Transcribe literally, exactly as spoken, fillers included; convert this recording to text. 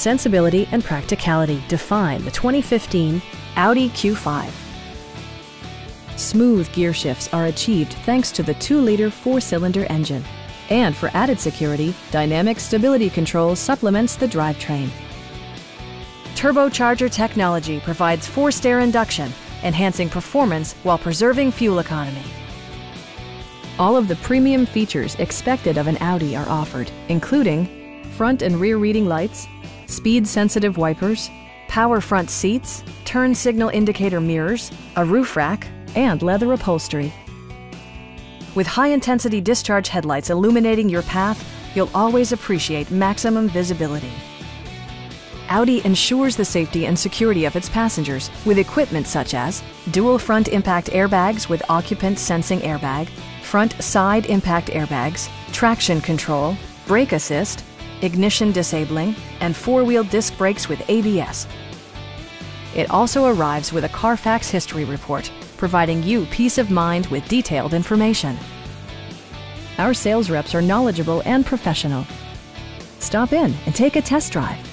sensibility and practicality define the twenty fifteen Audi Q five. Smooth gear shifts are achieved thanks to the two liter four cylinder engine. And for added security, dynamic stability control supplements the drivetrain. Turbocharger technology provides forced air induction, enhancing performance while preserving fuel economy. All of the premium features expected of an Audi are offered, including front and rear reading lights, speed-sensitive wipers, power front seats, turn signal indicator mirrors, a roof rack, and leather upholstery. With high-intensity discharge headlights illuminating your path, you'll always appreciate maximum visibility. Audi ensures the safety and security of its passengers with equipment such as dual front impact airbags with occupant sensing airbag, front side impact airbags, traction control, brake assist, ignition disabling, and four-wheel disc brakes with A B S. It also arrives with a Carfax history report, providing you peace of mind with detailed information. Our sales reps are knowledgeable and professional. Stop in and take a test drive.